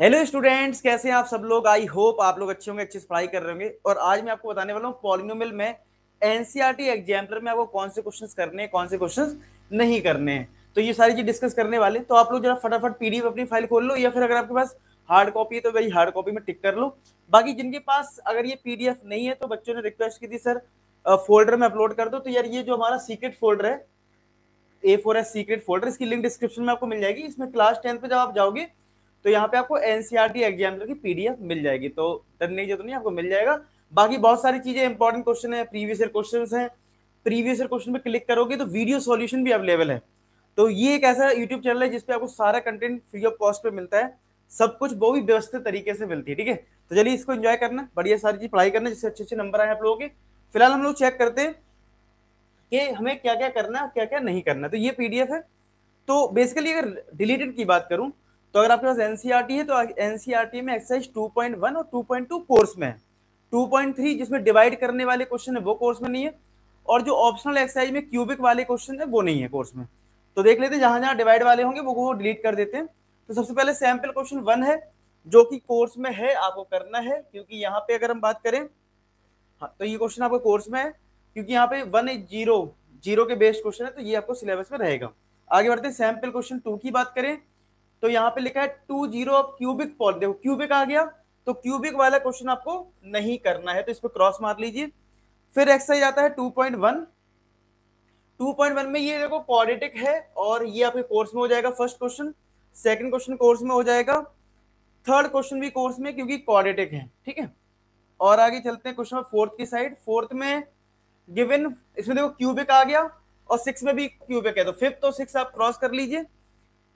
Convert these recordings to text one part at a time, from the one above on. Hello students, कैसे हैं आप सब लोग। आई होप आप लोग अच्छे होंगे, अच्छे से पढ़ाई कर रहे होंगे। और आज मैं आपको बताने वाला हूँ पॉलिनोमियल में एनसीईआरटी एग्जाम्पलर में आपको कौन से क्वेश्चंस करने हैं, कौन से क्वेश्चंस नहीं करने हैं, तो ये सारी चीज डिस्कस करने वाले। तो आप लोग जरा फटाफट पीडीएफ अपनी फाइल खोल लो, या फिर अगर आपके पास हार्ड कॉपी है तो भाई हार्ड कॉपी में टिक कर लो। बाकी जिनके पास अगर ये पीडीएफ नहीं है तो बच्चों ने रिक्वेस्ट की थी सर फोल्डर में अपलोड कर दो, तो यार ये जो हमारा सीक्रेट फोल्डर है A4S सीक्रेट फोल्डर, इसकी लिंक डिस्क्रिप्शन में आपको मिल जाएगी। इसमें क्लास 10 पे जब आप जाओगे तो यहाँ पे आपको एनसीईआरटी एग्जाम्पलर की पीडीएफ मिल जाएगी, तो डरने की जरूरत नहीं, आपको मिल जाएगा। बाकी बहुत सारी चीजें, इंपॉर्टेंट क्वेश्चन है, प्रीवियस ईयर क्वेश्चन है, प्रीवियस ईयर क्वेश्चन पे क्लिक करोगे तो वीडियो सॉल्यूशन भी अवेलेबल है। तो ये एक ऐसा यूट्यूब चैनल है जिसपे आपको सारा कंटेंट फ्री ऑफ कॉस्ट पे मिलता है, सब कुछ बहुत ही व्यवस्थित तरीके से मिलती है। ठीक है, तो चलिए इसको एंजॉय करना, बढ़िया सारी चीज पढ़ाई करना जिससे अच्छे अच्छे नंबर आए आप लोगों के। फिलहाल हम लोग चेक करते हैं कि हमें क्या क्या करना है, क्या क्या नहीं करना। तो ये पीडीएफ है, तो बेसिकली अगर डिलीटेड की बात करूं तो अगर आपके पास एनसीईआरटी है तो एनसीईआरटी में एक्सरसाइज 2.1 और 2.2 कोर्स में है, 2.3 जिसमें डिवाइड करने वाले क्वेश्चन है वो कोर्स में नहीं है, और जो ऑप्शनल एक्सरसाइज में क्यूबिक वाले क्वेश्चन है वो नहीं है कोर्स में। तो देख लेते हैं जहाँ जहाँ डिवाइड वाले होंगे वो डिलीट कर देते हैं। तो सबसे पहले सैम्पल क्वेश्चन 1 है जो कि कोर्स में है, आपको करना है, क्योंकि यहाँ पे अगर हम बात करें, हाँ, तो ये क्वेश्चन आपको कोर्स में है क्योंकि यहाँ पे 1 0 के बेस्ड क्वेश्चन है, तो ये आपको सिलेबस में रहेगा। आगे बढ़ते हैं, सैम्पल क्वेश्चन 2 की बात करें तो यहाँ पे लिखा है 2.0 ऑफ क्यूबिक पॉल, देखो क्यूबिक आ गया तो क्यूबिक वाला क्वेश्चन आपको नहीं करना है, तो इस पर क्रॉस मार लीजिए। फिर एक्सरसाइज आता है 2.1 में ये देखो क्वाड्रेटिक है और ये आपके कोर्स में हो जाएगा first question, second question course में हो जाएगा, थर्ड क्वेश्चन भी कोर्स में क्योंकि क्वाड्रेटिक है। ठीक है, और आगे चलते हैं क्वेश्चन 4 की साइड। 4 में गिवन, इसमें देखो क्यूबिक आ गया और 6 में भी क्यूबिक है, तो 5th और 6 आप क्रॉस कर लीजिए,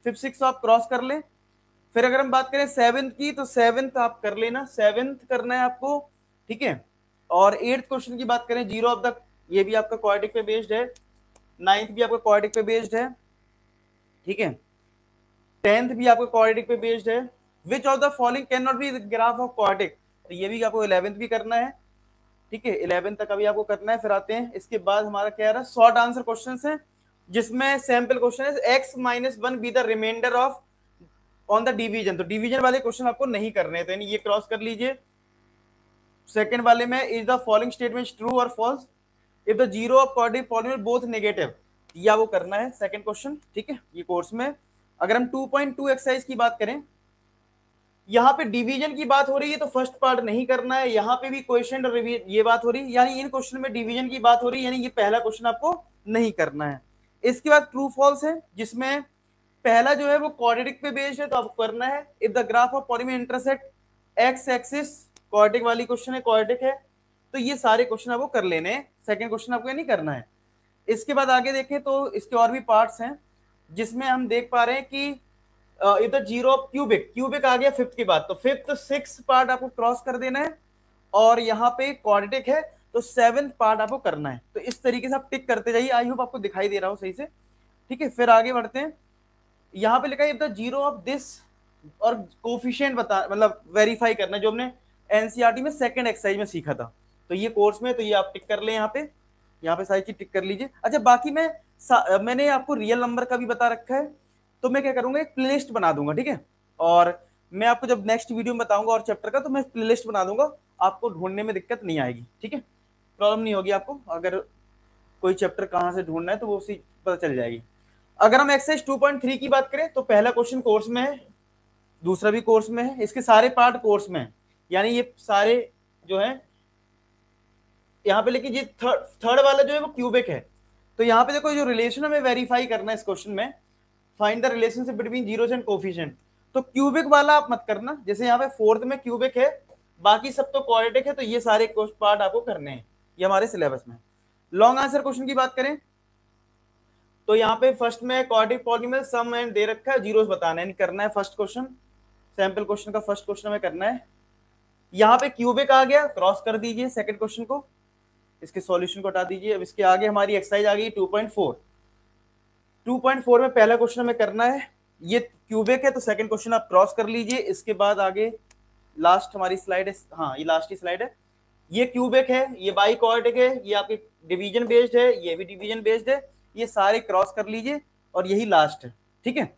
5, 6 आप क्रॉस कर लें। फिर अगर हम बात करें 7th की तो 7th आप कर लेना, 7th करना है आपको। ठीक है, और 8th क्वेश्चन की बात करें 0 ऑफ द, ये भी आपका क्वाड्रेटिक पे बेस्ड है, 9th भी आपका क्वाड्रेटिक पे बेस्ड है। ठीक है, 10th भी आपका क्वाड्रेटिक पे बेस्ड है। Which of the following can not be graph of quadratic, तो ये भी आपको 11th भी करना है। ठीक है, 11 तक अभी आपको करना है। फिर आते हैं, इसके बाद हमारा क्या रहा, शॉर्ट आंसर क्वेश्चंस हैं जिसमें सैंपल क्वेश्चन है x-1 be the remainder of on the division, तो डिवीजन वाले क्वेश्चन आपको नहीं करने हैं, तो यानी ये क्रॉस कर लीजिए। सेकंड वाले में is the following statement true और false if the zero of quadratic polynomial both negative, ये आपको करना है सेकंड क्वेश्चन। ठीक है, ये कोर्स में। अगर हम 2.2 एक्सरसाइज की बात करें, यहाँ पे डिवीजन की बात हो रही है तो फर्स्ट पार्ट नहीं करना है, यहाँ पे भी क्वेश्चन और ये बात हो रही है, यानी इन क्वेश्चन में डिवीजन की बात हो रही है, यानी ये पहला क्वेश्चन आपको नहीं करना है। इसके बाद ट्रू फॉल्स है जिसमें पहला जो है वो क्वाड्रेटिक पे बेस्ड है, तो आपको करना है। If the graph of polynomial intersect x axis, quadratic वाली क्वेश्चन है, क्वाड्रेटिक है, तो ये सारे क्वेश्चन आपको कर लेने हैं, सेकंड क्वेश्चन आपको नहीं करना है। इसके बाद आगे देखें तो इसके और भी पार्ट्स हैं जिसमें हम देख पा रहे हैं कि इधर 0 ऑफ क्यूबिक, क्यूबिक आ गया 5th के बाद, तो 5th 6 पार्ट आपको क्रॉस कर देना है, और यहाँ पे क्वाड्रेटिक है तो 7th पार्ट आपको करना है। तो इस तरीके से आप टिक करते जाइए, आई होप आपको दिखाई दे रहा हो सही से। ठीक है, फिर आगे बढ़ते हैं, यहाँ पे लिखा है if the zero of this और कोफिशिएंट बता, मतलब वेरीफाई करना, जो हमने एनसीईआरटी में सेकंड एक्सरसाइज में सीखा था, तो ये कोर्स में, तो ये आप टिक कर लें, यहाँ पे सारी चीज टिक कर लीजिए। अच्छा, बाकी मैंने आपको रियल नंबर का भी बता रखा है, तो मैं क्या करूंगा, एक प्ले लिस्ट बना दूंगा। ठीक है, और मैं आपको जब नेक्स्ट वीडियो में बताऊंगा और चैप्टर का, तो मैं प्ले लिस्ट बना दूंगा, आपको ढूंढने में दिक्कत नहीं आएगी। ठीक है, प्रॉब्लम नहीं होगी आपको, अगर कोई चैप्टर कहाँ से ढूंढना है तो वो उसी पता चल जाएगी। अगर हम एक्सरसाइज 2.3 की बात करें तो पहला क्वेश्चन कोर्स में है, दूसरा भी कोर्स में है, इसके सारे पार्ट कोर्स में है, यानी ये सारे जो है यहाँ पे, लेकिन ये थर्ड वाला जो है वो क्यूबिक है, तो यहाँ पे देखो जो रिलेशन हमें वेरीफाई करना है इस क्वेश्चन में, find the relationship between zeros and coefficient, तो क्यूबिक वाला आप मत करना, जैसे यहाँ पे 4th में क्यूबिक है, बाकी सब तो क्वाड्रेटिक है, तो ये सारे पार्ट आपको करने हैं, ये हमारे सिलेबस में। लॉन्ग आंसर क्वेश्चन की बात करें तो यहाँ पे फर्स्ट में क्वाड्रेटिक पॉलीनोमियल सम एंड दे रखा है, जीरोस बताना है, करना है फर्स्ट क्वेश्चन, सैंपल क्वेश्चन का फर्स्ट क्वेश्चन हमें करना है। यहाँ पे क्यूबिक आ गया, क्रॉस कर दीजिए सेकंड क्वेश्चन को, इसके सॉल्यूशन को हटा दीजिए। अब इसके आगे हमारी एक्सरसाइज आ गई 2.4, 2.4 में पहला क्वेश्चन हमें करना है, ये क्यूबिक है तो सेकंड क्वेश्चन आप क्रॉस कर लीजिए। इसके बाद आगे लास्ट हमारी स्लाइड है, हाँ ये लास्ट की स्लाइड है, ये क्यूबिक है, ये बाई क्वाड्रेटिक है, ये आपके डिवीजन बेस्ड है, ये भी डिवीजन बेस्ड है, ये सारे क्रॉस कर लीजिए, और यही लास्ट है। ठीक है,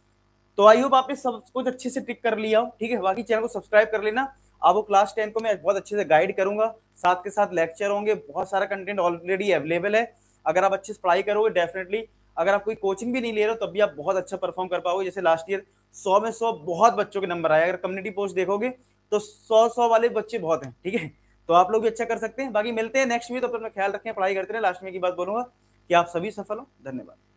तो आई होप आपने सब कुछ अच्छे से टिक कर लिया हो, ठीक है। बाकी चैनल को सब्सक्राइब कर लेना, आपको क्लास 10 को मैं बहुत अच्छे से गाइड करूंगा, साथ के साथ लेक्चर होंगे, बहुत सारा कंटेंट ऑलरेडी अवेलेबल है। अगर आप अच्छे से पढ़ाई करोगे डेफिनेटली, अगर आप कोई कोचिंग भी नहीं ले रहे हो तब भी आप बहुत अच्छा परफॉर्म कर पाओगे। जैसे लास्ट ईयर 100 में 100 बहुत बच्चों के नंबर आए, अगर कम्युनिटी पोस्ट देखोगे तो 100 वाले बच्चे बहुत हैं, ठीक है। तो आप लोग भी अच्छा कर सकते हैं। बाकी मिलते हैं नेक्स्ट वीक, तो अपना ख्याल रखें, पढ़ाई करते रहे। लास्ट में की बात बोलूंगा कि आप सभी सफल हो। धन्यवाद।